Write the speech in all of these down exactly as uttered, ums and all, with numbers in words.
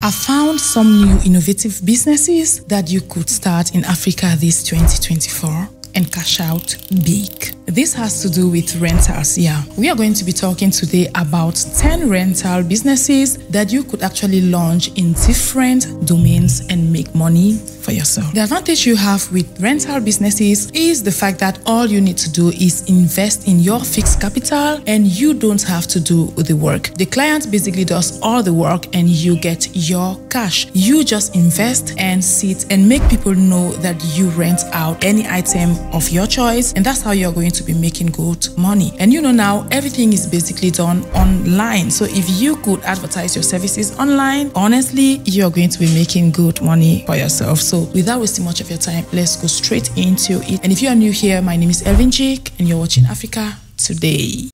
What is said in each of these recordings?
I found some new innovative businesses that you could start in Africa this twenty twenty-four and cash out big. This has to do with rentals, yeah. We are going to be talking today about ten rental businesses that you could actually launch in different domains and make money for yourself. The advantage you have with rental businesses is the fact that all you need to do is invest in your fixed capital and you don't have to do the work. The client basically does all the work and you get your cash. You just invest and sit and make people know that you rent out any item of your choice, and that's how you're going to to be making good money. And you know, now everything is basically done online, so if you could advertise your services online, honestly, you're going to be making good money for yourself. So without wasting much of your time, let's go straight into it. And if you are new here, my name is Elvin Jake and you're watching Africa Today.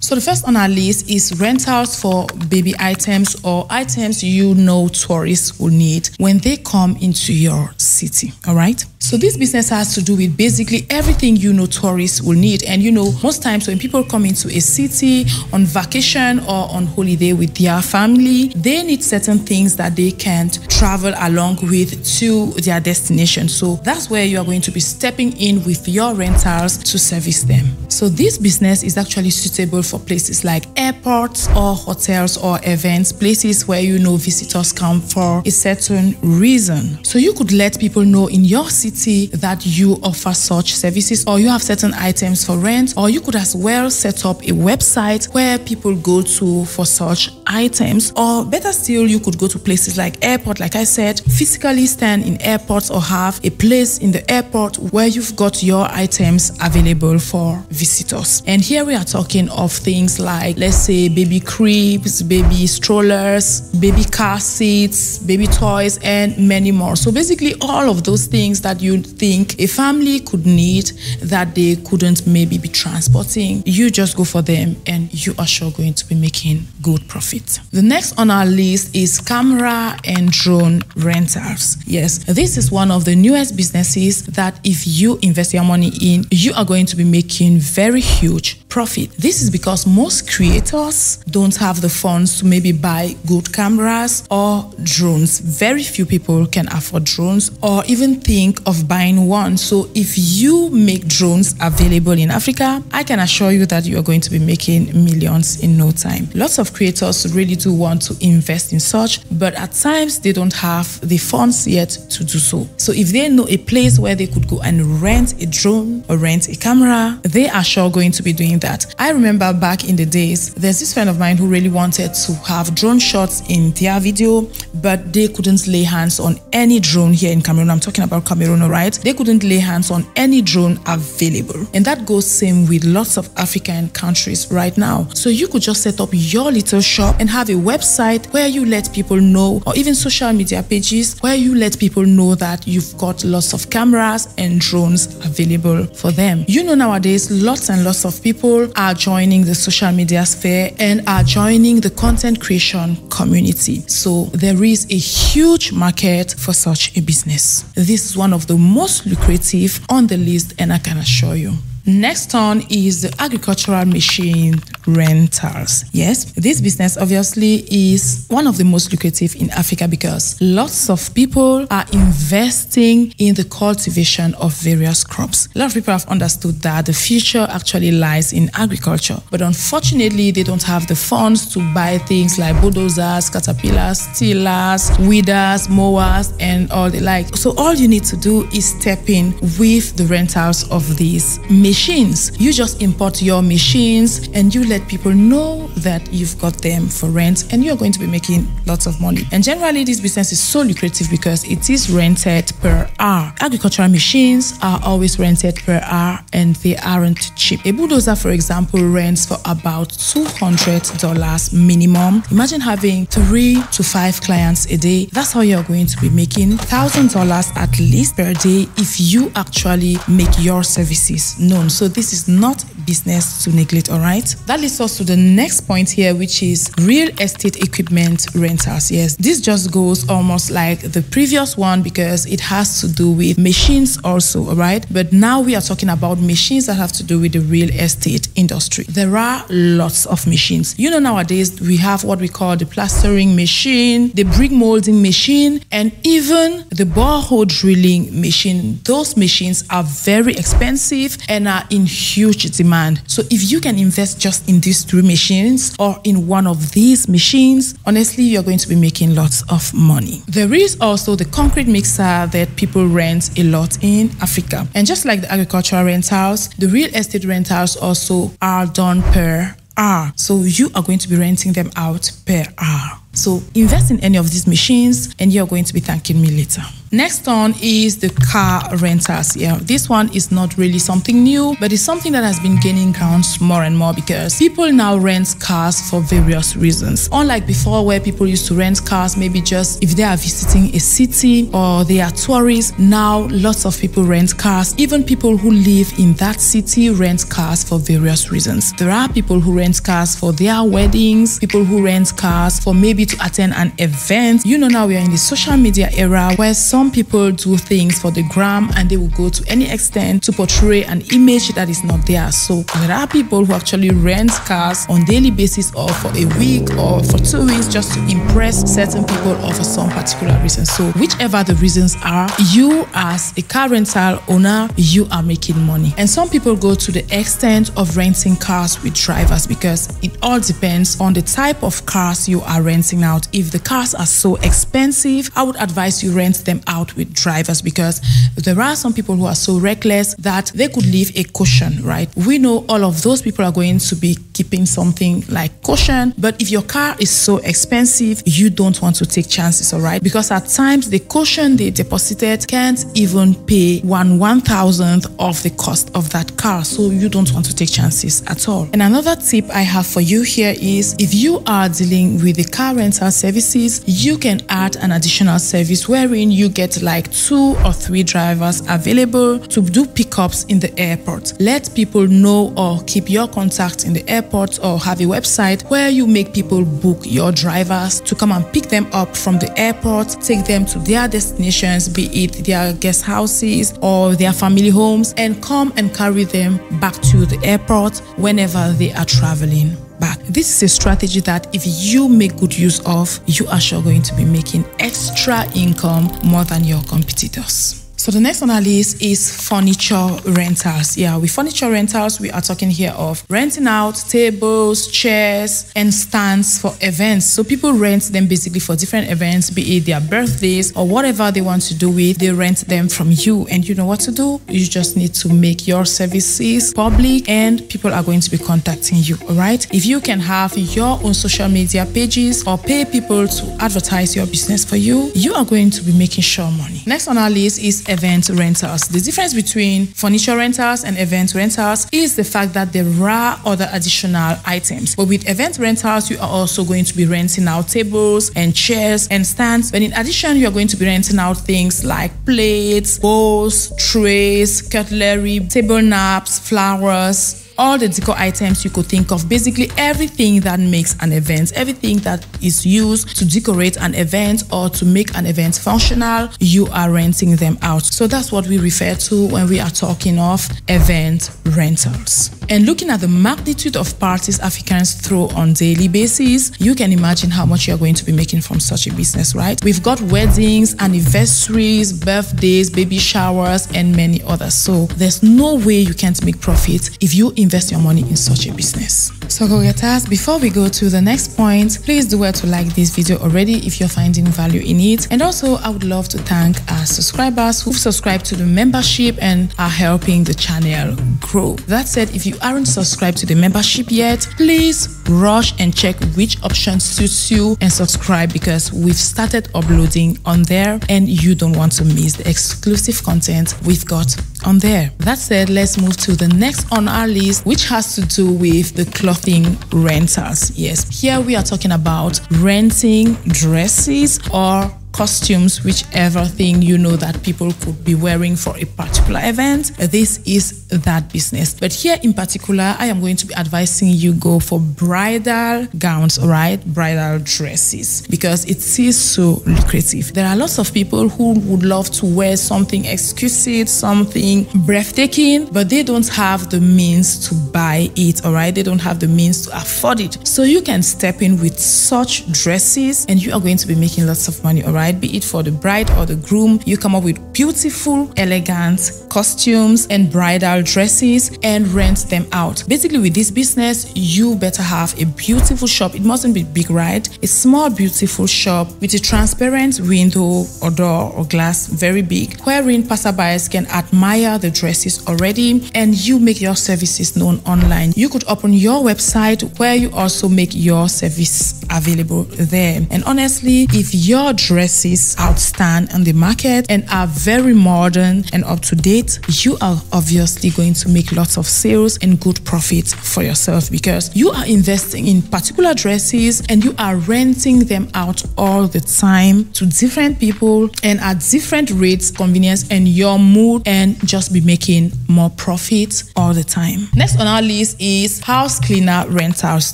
So the first on our list is rentals for baby items or items you know tourists will need when they come into your city, all right? So this business has to do with basically everything you know tourists will need. And you know, most times when people come into a city on vacation or on holiday with their family, they need certain things that they can't travel along with to their destination. So that's where you are going to be stepping in with your rentals to service them. So this business is actually suitable for places like airports or hotels or events, places where you know visitors come for a certain reason. So you could let people know in your city that you offer such services, or you have certain items for rent, or you could as well set up a website where people go to for such items. Or better still, you could go to places like airport, like I said, physically stand in airports or have a place in the airport where you've got your items available for visitors. And here we are talking of things like, let's say, baby cribs, baby strollers, baby car seats, baby toys, and many more. So basically all of those things that you you think a family could need that they couldn't maybe be transporting, you just go for them and you are sure going to be making good profit. The next on our list is camera and drone rentals. Yes, this is one of the newest businesses that if you invest your money in, you are going to be making very huge profit. This is because most creators don't have the funds to maybe buy good cameras or drones. Very few people can afford drones or even think of buying one. So if you make drones available in Africa, I can assure you that you are going to be making millions in no time. Lots of creators really do want to invest in such, but at times they don't have the funds yet to do so. So if they know a place where they could go and rent a drone or rent a camera, they are sure going to be doing that. I remember back in the days, there's this friend of mine who really wanted to have drone shots in their video, but they couldn't lay hands on any drone here in Cameroon. I'm talking about Cameroon, all right? They couldn't lay hands on any drone available. And that goes same with lots of African countries right now. So you could just set up your little shop and have a website where you let people know, or even social media pages where you let people know that you've got lots of cameras and drones available for them. You know, nowadays, lots and lots of people are joining the social media sphere and are joining the content creation community. So there is a huge market for such a business. This is one of the most lucrative on the list, and I can assure you. Next on is the agricultural machine rentals. Yes, this business obviously is one of the most lucrative in Africa because lots of people are investing in the cultivation of various crops. A lot of people have understood that the future actually lies in agriculture, but unfortunately, they don't have the funds to buy things like bulldozers, caterpillars, tillers, weeders, mowers, and all the like. So all you need to do is step in with the rentals of these machines. Machines. You just import your machines and you let people know that you've got them for rent, and you're going to be making lots of money. And generally, this business is so lucrative because it is rented per hour. Agricultural machines are always rented per hour and they aren't cheap. A bulldozer, for example, rents for about two hundred dollars minimum. Imagine having three to five clients a day. That's how you're going to be making one thousand dollars at least per day if you actually make your services known. So this is not business to neglect, all right? That leads us to the next point here, which is real estate equipment rentals. Yes, this just goes almost like the previous one because it has to do with machines also, all right? But now we are talking about machines that have to do with the real estate industry. There are lots of machines. You know, nowadays we have what we call the plastering machine, the brick molding machine, and even the borehole drilling machine. Those machines are very expensive and are in huge demand. So if you can invest just in these three machines or in one of these machines, honestly, you're going to be making lots of money. There is also the concrete mixer that people rent a lot in Africa. And just like the agricultural rentals, the real estate rentals also are done per hour. So you are going to be renting them out per hour. So invest in any of these machines and you're going to be thanking me later. Next on is the car rentals. Yeah, this one is not really something new, but it's something that has been gaining ground more and more because people now rent cars for various reasons. Unlike before where people used to rent cars, maybe just if they are visiting a city or they are tourists, now lots of people rent cars. Even people who live in that city rent cars for various reasons. There are people who rent cars for their weddings, people who rent cars for maybe to attend an event. You know, now we are in the social media era where some people do things for the gram and they will go to any extent to portray an image that is not there. So there are people who actually rent cars on daily basis or for a week or for two weeks just to impress certain people or for some particular reason. So whichever the reasons are, you as a car rental owner, you are making money. And some people go to the extent of renting cars with drivers because it all depends on the type of cars you are renting out. If the cars are so expensive, I would advise you rent them out with drivers because there are some people who are so reckless that they could leave a caution, right? We know all of those people are going to be keeping something like caution, but if your car is so expensive, you don't want to take chances, all right? Because at times the caution they deposited can't even pay one one thousandth of the cost of that car, so you don't want to take chances at all. And another tip I have for you here is if you are dealing with the car rental services, you can add an additional service wherein you get like two or three drivers available to do pickups in the airport. Let people know or keep your contact in the airport or have a website where you make people book your drivers to come and pick them up from the airport, take them to their destinations, be it their guest houses or their family homes, and come and carry them back to the airport whenever they are traveling back. This is a strategy that if you make good use of, you are sure going to be making extra income more than your competitors. So the next on our list is furniture rentals. Yeah, with furniture rentals, we are talking here of renting out tables, chairs, and stands for events. So people rent them basically for different events, be it their birthdays or whatever they want to do with, they rent them from you. And you know what to do? You just need to make your services public and people are going to be contacting you, all right? If you can have your own social media pages or pay people to advertise your business for you, you are going to be making sure money. Next on our list is event rentals. The difference between furniture rentals and event rentals is the fact that there are other additional items. But with event rentals, you are also going to be renting out tables and chairs and stands. But in addition, you are going to be renting out things like plates, bowls, trays, cutlery, table naps, flowers, all the decor items you could think of, basically everything that makes an event, everything that is used to decorate an event or to make an event functional, you are renting them out. So that's what we refer to when we are talking of event rentals. And looking at the magnitude of parties Africans throw on a daily basis, you can imagine how much you're going to be making from such a business, right? We've got weddings, anniversaries, birthdays, baby showers, and many others. So there's no way you can't make profit if you invest invest your money in such a business. So go getters, before we go to the next point, please do well to like this video already if you're finding value in it. And also, I would love to thank our subscribers who've subscribed to the membership and are helping the channel grow. That said, if you aren't subscribed to the membership yet, please rush and check which option suits you and subscribe because we've started uploading on there and you don't want to miss the exclusive content we've got on there. That said, let's move to the next on our list, which has to do with the clothing rentals. Yes, here we are talking about renting dresses or costumes, whichever thing you know that people could be wearing for a particular event. This is that business. But here in particular, I am going to be advising you go for bridal gowns, right? Bridal dresses, because it is so lucrative. There are lots of people who would love to wear something exquisite, something breathtaking, but they don't have the means to buy it, all right? They don't have the means to afford it. So you can step in with such dresses and you are going to be making lots of money, all right? Be it for the bride or the groom, you come up with beautiful, elegant costumes and bridal dresses and rent them out. Basically, with this business, you better have a beautiful shop. It mustn't be big, right? A small, beautiful shop with a transparent window or door or glass, very big, wherein passerbys can admire the dresses already, and you make your services known online. You could open your website where you also make your service available there. And honestly, if your dresses outstand on the market and are very modern and up to date, you are obviously going to make lots of sales and good profits for yourself, because you are investing in particular dresses and you are renting them out all the time to different people and at different rates, convenience and your mood, and just be making more profits all the time. Next on our list is house cleaner rentals.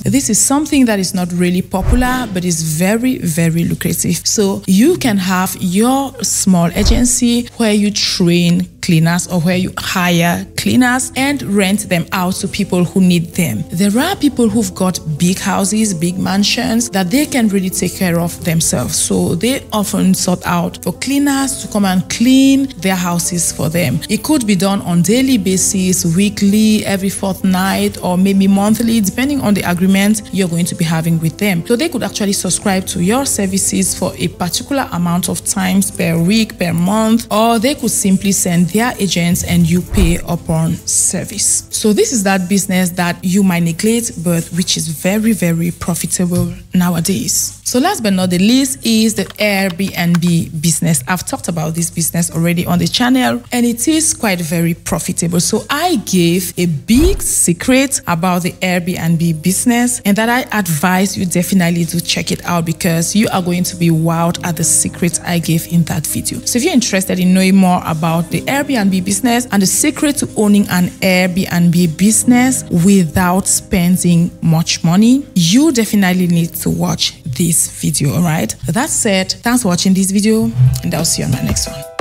This is something that is not really popular, but is very, very lucrative. So you can have your small agency where you train cleaners or where you hire cleaners and rent them out to people who need them. There are people who've got big houses, big mansions that they can really take care of themselves. So they often sort out for cleaners to come and clean their houses for them. It could be done on daily basis, weekly, every fortnight, or maybe monthly, depending on the agreement you're going to be having with them. So they could actually subscribe to your services for a particular amount of times per week, per month, or they could simply send their agents and you pay upon service. So this is that business that you might neglect, but which is very, very profitable nowadays. So last but not the least is the Airbnb business. I've talked about this business already on the channel and it is quite very profitable. So I gave a big secret about the Airbnb business, and that I advise you definitely to check it out because you are going to be wowed at the secrets I gave in that video. So if you're interested in knowing more about the Airbnb Airbnb business and the secret to owning an Airbnb business without spending much money, you definitely need to watch this video, all right? That said, thanks for watching this video and I'll see you on my next one.